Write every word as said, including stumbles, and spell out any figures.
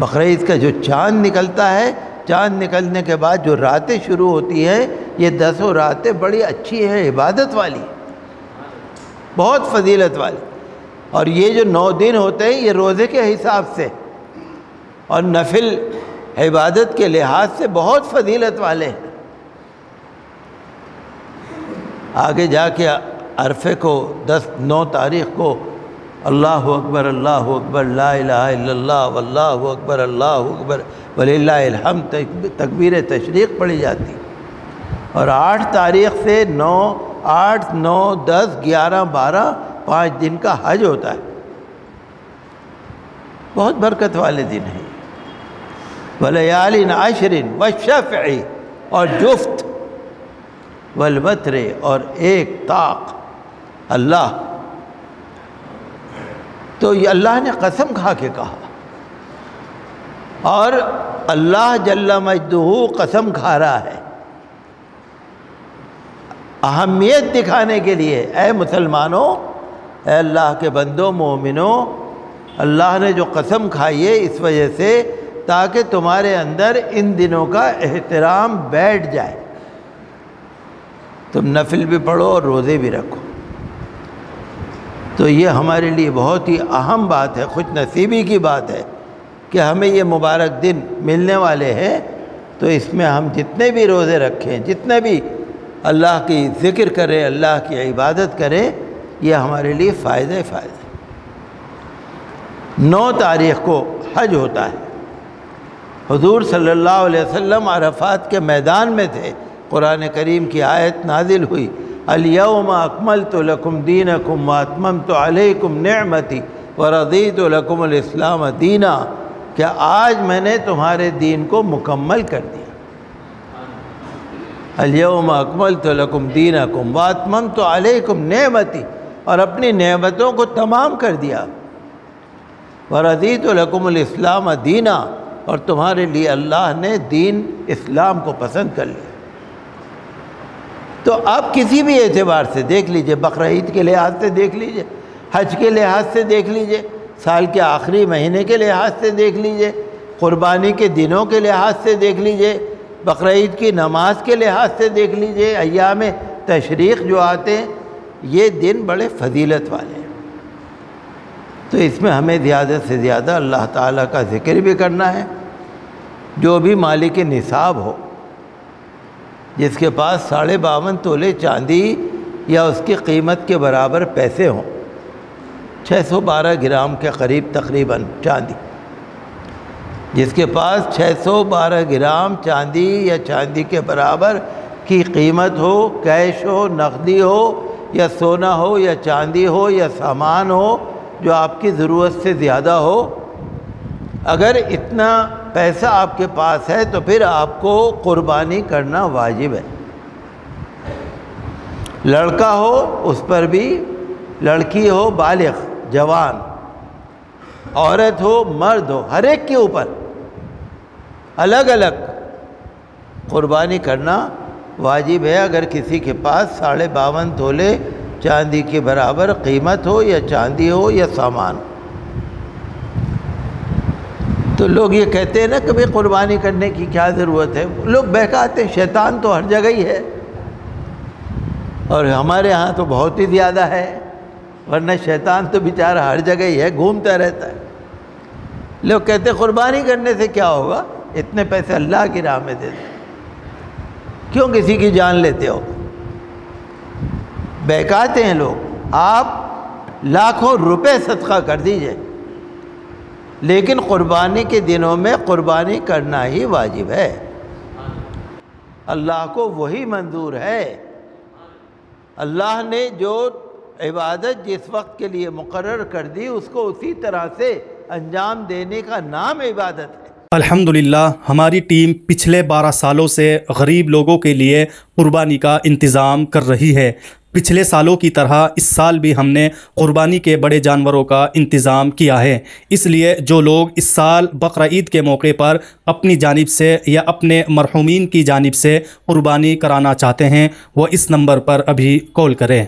बकरीद का जो चाँद निकलता है, चाँद निकलने के बाद जो रातें शुरू होती हैं, ये दसों रातें बड़ी अच्छी हैं, इबादत वाली, बहुत फजीलत वाली। और ये जो नौ दिन होते हैं ये रोज़े के हिसाब से और नफिल इबादत के लिहाज से बहुत फजीलत वाले हैं। आगे जाके अरफे को दस नौ तारीख़ को अल्लाह अकबर, अल्लाह अकबर, ला इलाहा इल्लल्लाह, वल्लाहु अकबर, अल्लाहु अकबर, वलिल्लाहिल हम्द, तकबीर तशरीक़ पढ़ी जाती। और आठ तारीख़ से नौ आठ नौ दस ग्यारह बारह पाँच दिन का हज होता है, बहुत बरकत वाले दिन हैं। वलयालिन आशरिन वशफ़ई, और जुफ्त वलवतरे, और एक ताक। अल्लाह तो ये अल्लाह ने कसम खा के कहा, और अल्लाह जल्ला मजदूहू कसम खा रहा है अहमियत दिखाने के लिए। ऐ मुसलमानों, ऐ अल्लाह के बंदो मोमिनों, अल्लाह ने जो कसम खाई है इस वजह से ताकि तुम्हारे अंदर इन दिनों का एहतराम बैठ जाए। तुम नफिल भी पढ़ो और रोज़े भी रखो। तो ये हमारे लिए बहुत ही अहम बात है, खुश नसीबी की बात है कि हमें ये मुबारक दिन मिलने वाले हैं। तो इसमें हम जितने भी रोज़े रखें, जितने भी अल्लाह की ज़िक्र करें, अल्लाह की इबादत करें, ये हमारे लिए फ़ायदे फ़ायदे। नौ तारीख़ को हज होता है। हुजूर सल्लल्लाहु अलैहि वसल्लम अरफात के मैदान में थे, कुरान करीम की आयत नाजिल हुई, अल-यौमा अकमलतु लकुम दीनकुम व अतममतु अलैकुम निअमती व रज़ीतु लकुमुल इस्लाम दीना, कि आज मैंने तुम्हारे दीन को मुकम्मल कर दिया। अल-यौमा अकमलतु लकुम दीनकुम व अतममतु अलैकुम निअमती, और अपनी नेमतों को तमाम कर दिया। व रज़ीतु लकुमुल इस्लाम दीना, और तुम्हारे लिए अल्लाह ने दीन इस्लाम को पसंद कर लिया। तो आप किसी भी एतबार से देख लीजिए, बकरीद के लिहाज से देख लीजिए, हज के लिहाज से देख लीजिए, साल के आखिरी महीने के लिहाज से देख लीजिए, क़ुरबानी के दिनों के लिहाज से देख लीजिए, बकरीद की नमाज के लिहाज से देख लीजिए, अय्याम तशरीक़ जो आते हैं, ये दिन बड़े फजीलत वाले हैं। तो इसमें हमें ज़्यादा से ज़्यादा अल्लाह ताला का ज़िक्र भी करना है, जो भी मालिक निसाब हो, जिसके पास साढ़े बावन तोले चांदी या उसकी कीमत के बराबर पैसे हों, छः सौ बारह ग्राम के करीब तकरीबन चांदी, जिसके पास छः सौ बारह ग्राम चांदी या चांदी के बराबर की कीमत हो, कैश हो, नकदी हो, या सोना हो, या चांदी हो, या सामान हो जो आपकी ज़रूरत से ज़्यादा हो, अगर इतना पैसा आपके पास है तो फिर आपको क़ुरबानी करना वाजिब है। लड़का हो उस पर भी, लड़की हो, बालिग़ जवान, औरत हो, मर्द हो, हर एक के ऊपर अलग अलग क़ुरबानी करना वाजिब है। अगर किसी के पास साढ़े बावन तोले चांदी के बराबर कीमत हो, या चांदी हो, या सामान हो। तो लोग ये कहते हैं ना, कभी क़ुरबानी करने की क्या ज़रूरत है, लोग बहकाते हैं। शैतान तो हर जगह ही है, और हमारे यहाँ तो बहुत ही ज़्यादा है, वरना शैतान तो बेचारा हर जगह ही है, घूमता रहता है। लोग कहते हैं क़ुरबानी करने से क्या होगा, इतने पैसे अल्लाह की राह में दे दो, क्यों किसी की जान लेते हो। बहकाते हैं लोग। आप लाखों रुपए सदका कर दीजिए, लेकिन क़ुरबानी के दिनों में क़ुरबानी करना ही वाजिब है। अल्लाह को वही मंजूर है। अल्लाह ने जो इबादत जिस वक्त के लिए मुकर्रर कर दी, उसको उसी तरह से अंजाम देने का नाम इबादत है। अल्हम्दुलिल्लाह, हमारी टीम पिछले बारह सालों से गरीब लोगों के लिए क़ुरबानी का इंतज़ाम कर रही है। पिछले सालों की तरह इस साल भी हमने क़ुरबानी के बड़े जानवरों का इंतज़ाम किया है। इसलिए जो लोग इस साल बकरीद के मौके पर अपनी जानिब से या अपने मरहूमीन की जानिब से क़ुरबानी कराना चाहते हैं, वह इस नंबर पर अभी कॉल करें।